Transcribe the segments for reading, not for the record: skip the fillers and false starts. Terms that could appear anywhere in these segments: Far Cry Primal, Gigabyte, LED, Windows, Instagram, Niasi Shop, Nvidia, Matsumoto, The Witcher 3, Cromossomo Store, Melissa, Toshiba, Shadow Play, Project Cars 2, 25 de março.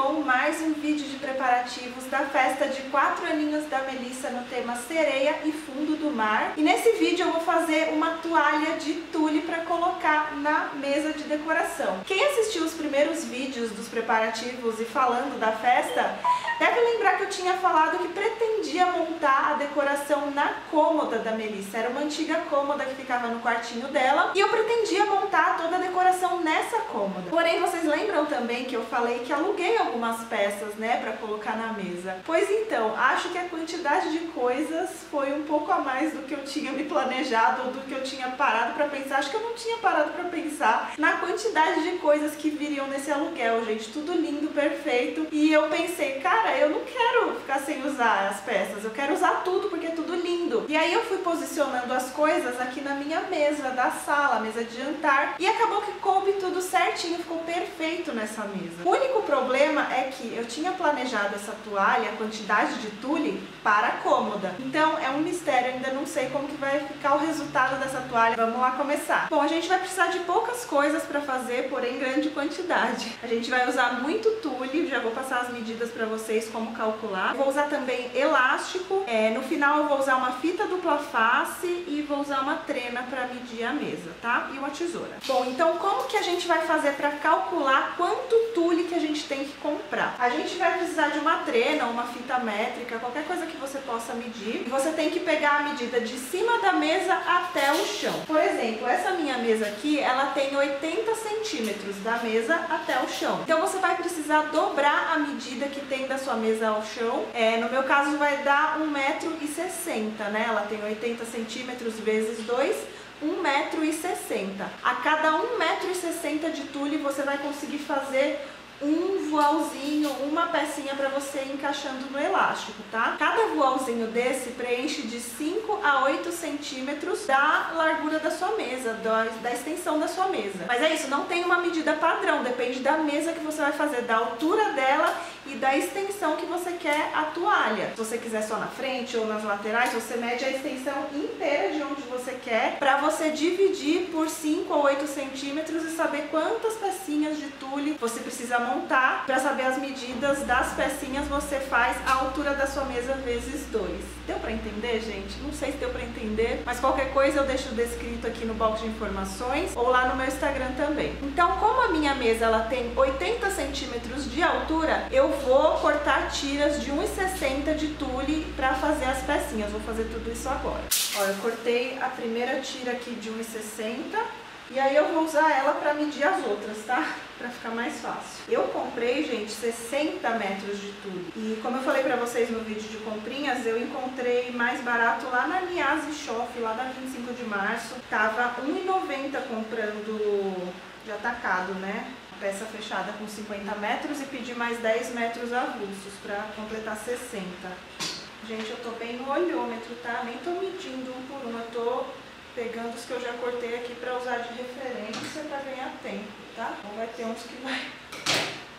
com mais um vídeo de preparativos da festa de 4 aninhos da Melissa no tema sereia e fundo do mar. E nesse vídeo eu vou fazer uma toalha de tule para colocar na mesa de decoração. Quem assistiu os primeiros vídeos dos preparativos e falando da festa, deve lembrar que eu tinha falado que pretendia montar a decoração na cômoda da Melissa. Era uma antiga cômoda que ficava no quartinho dela e eu pretendia montar toda a decoração nessa cômoda. Porém, vocês lembram também que eu falei que aluguei algumas peças, né, pra colocar na mesa. Pois então, acho que a quantidade de coisas foi um pouco a mais do que eu tinha me planejado, ou do que eu tinha parado pra pensar. Acho que eu não tinha parado pra pensar na quantidade de coisas que viriam nesse aluguel, gente. Tudo lindo, perfeito. E eu pensei, cara, eu não quero ficar sem usar as peças. Eu quero usar tudo, porque é tudo lindo. E aí eu fui posicionando as coisas aqui na minha mesa da sala, mesa de jantar, e acabou que coube tudo certinho, ficou perfeito nessa mesa. O único problema é que eu tinha planejado essa toalha, a quantidade de tule, para a cômoda. Então é um mistério, ainda não sei como que vai ficar o resultado dessa toalha. Vamos lá começar. Bom, a gente vai precisar de poucas coisas para fazer, porém grande quantidade. A gente vai usar muito tule, já vou passar as medidas para vocês como calcular. Eu vou usar também elástico, no final eu vou usar uma fita dupla face e vou usar uma trena para medir a mesa, tá? E uma tesoura. Bom, então como que a gente vai fazer para calcular quanto tule que a gente tem que comprar? A gente vai precisar de uma trena, uma fita métrica, qualquer coisa que você possa medir. E você tem que pegar a medida de cima da mesa até o chão. Por exemplo, essa minha mesa aqui, ela tem 80 centímetros da mesa até o chão. Então você vai precisar dobrar a medida que tem da sua mesa ao chão. No meu caso vai dar 1,60 m, né? Ela tem 80 centímetros vezes 2, 1,60 m. A cada 1,60 m de tule você vai conseguir fazer um voalzinho, uma pecinha para você encaixando no elástico, tá? Cada voalzinho desse preenche de 5 a 8 centímetros da largura da sua mesa, da extensão da sua mesa. Mas é isso, não tem uma medida padrão, depende da mesa que você vai fazer, da altura dela e da extensão que você quer a toalha. Se você quiser só na frente ou nas laterais, você mede a extensão inteira de onde você quer, para você dividir por 5 ou 8 centímetros e saber quantas pecinhas de tule você precisa montar. Para saber as medidas das pecinhas, você faz a altura da sua mesa vezes 2. Deu para entender, gente? Não sei se deu para entender, mas qualquer coisa eu deixo descrito aqui no box de informações ou lá no meu Instagram também. Então, como a minha mesa ela tem 80 centímetros de altura, eu vou cortar tiras de 1,60 m de tule para fazer as pecinhas. Vou fazer tudo isso agora. Ó, eu cortei a primeira tira aqui de 1,60 m e aí eu vou usar ela para medir as outras, tá? Pra ficar mais fácil. Eu comprei, gente, 60 metros de tule. E como eu falei pra vocês no vídeo de comprinhas, eu encontrei mais barato lá na Niasi Shop, lá da 25 de março. Tava 1,90 comprando de atacado, né? Peça fechada com 50 metros e pedi mais 10 metros avulsos pra completar 60. Gente, eu tô bem no olhômetro, tá? Nem tô medindo um por um, eu tô pegando os que eu já cortei aqui pra usar de referência pra ganhar tempo, tá? Então vai ter uns que vai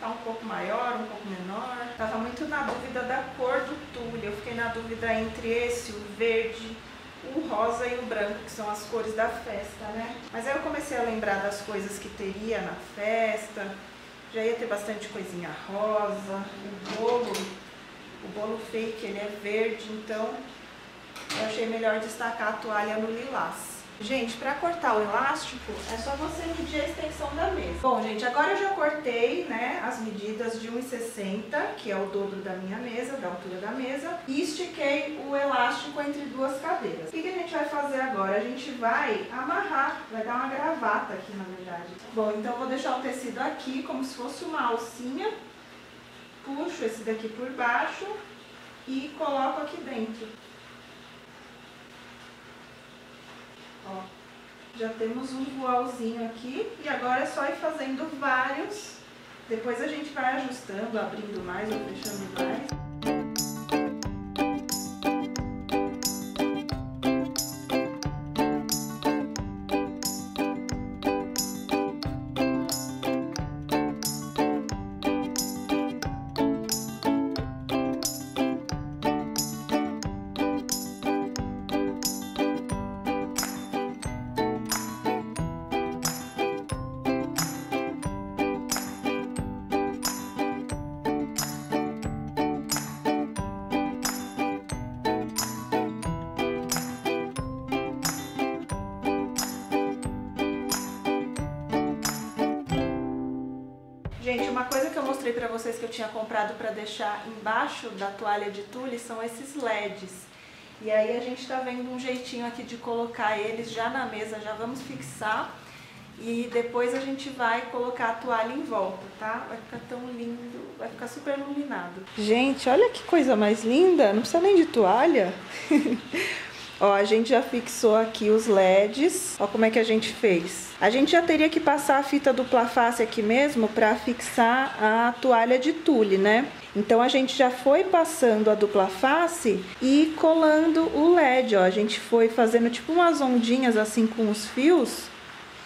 tá um pouco maior, um pouco menor. Tava muito na dúvida da cor do tule. Eu fiquei na dúvida entre esse, o verde, o rosa e o branco, que são as cores da festa, né? Mas aí eu comecei a lembrar das coisas que teria na festa. Já ia ter bastante coisinha rosa. O bolo fake, ele é verde, então eu achei melhor destacar a toalha no lilás. Gente, pra cortar o elástico, é só você medir a extensão da mesa. Bom, gente, agora eu já cortei, né, as medidas de 1,60 m, que é o dobro da minha mesa, da altura da mesa, e estiquei o elástico entre duas cadeiras. O que a gente vai fazer agora? A gente vai amarrar, vai dar uma gravata aqui, na verdade. Bom, então eu vou deixar o tecido aqui, como se fosse uma alcinha. Puxo esse daqui por baixo e coloco aqui dentro. Ó, já temos um voalzinho aqui e agora é só ir fazendo vários, depois a gente vai ajustando, abrindo mais ou fechando mais. Uma coisa que eu mostrei pra vocês que eu tinha comprado pra deixar embaixo da toalha de tule são esses LEDs. E aí a gente tá vendo um jeitinho aqui de colocar eles já na mesa, já vamos fixar. E depois a gente vai colocar a toalha em volta, tá? Vai ficar tão lindo, vai ficar super iluminado. Gente, olha que coisa mais linda, não precisa nem de toalha. Ó, a gente já fixou aqui os LEDs, ó como é que a gente fez. A gente já teria que passar a fita dupla face aqui mesmo pra fixar a toalha de tule, né? Então a gente já foi passando a dupla face e colando o LED, ó. A gente foi fazendo tipo umas ondinhas assim com os fios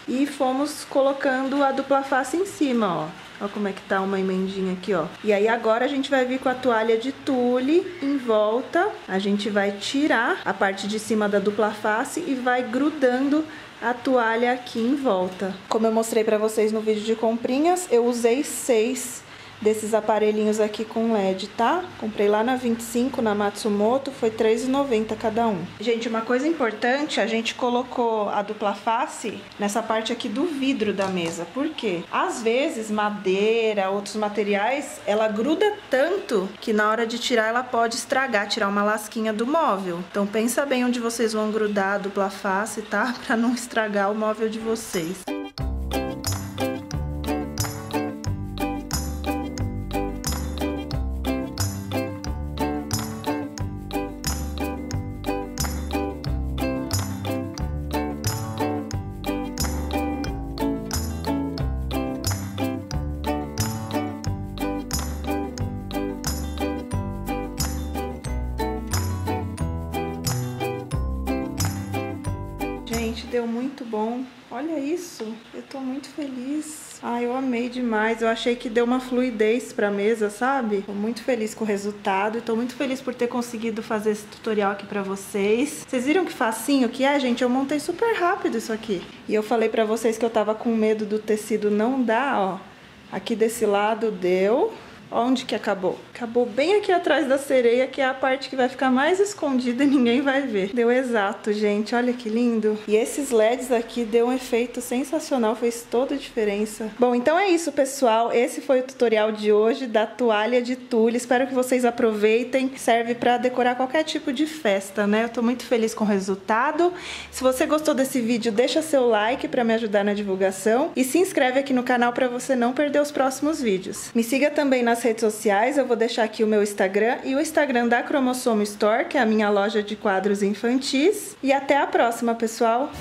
e fomos colocando a dupla face em cima, ó. Olha como é que tá uma emendinha aqui, ó. E aí agora a gente vai vir com a toalha de tule em volta. A gente vai tirar a parte de cima da dupla face e vai grudando a toalha aqui em volta. Como eu mostrei pra vocês no vídeo de comprinhas, eu usei 6 desses aparelhinhos aqui com LED, tá? Comprei lá na 25, na Matsumoto, foi R$3,90 cada um. Gente, uma coisa importante, a gente colocou a dupla face nessa parte aqui do vidro da mesa. Por quê? Às vezes, madeira, outros materiais, ela gruda tanto que na hora de tirar ela pode estragar, tirar uma lasquinha do móvel. Então pensa bem onde vocês vão grudar a dupla face, tá? Pra não estragar o móvel de vocês. Gente, deu muito bom. Olha isso, eu tô muito feliz. Ai, eu amei demais. Eu achei que deu uma fluidez pra mesa, sabe? Tô muito feliz com o resultado e tô muito feliz por ter conseguido fazer esse tutorial aqui pra vocês. Vocês viram que facinho que é, gente? Eu montei super rápido isso aqui. E eu falei pra vocês que eu tava com medo do tecido não dar, ó. Aqui desse lado deu. Onde que acabou? Acabou bem aqui atrás da sereia, que é a parte que vai ficar mais escondida e ninguém vai ver. Deu exato, gente. Olha que lindo. E esses LEDs aqui deu um efeito sensacional, fez toda a diferença. Bom, então é isso, pessoal. Esse foi o tutorial de hoje da toalha de tule. Espero que vocês aproveitem. Serve pra decorar qualquer tipo de festa, né? Eu tô muito feliz com o resultado. Se você gostou desse vídeo, deixa seu like pra me ajudar na divulgação. E se inscreve aqui no canal pra você não perder os próximos vídeos. Me siga também nas redes sociais, eu vou deixar aqui o meu Instagram e o Instagram da Cromossomo Store, que é a minha loja de quadros infantis. E até a próxima, pessoal!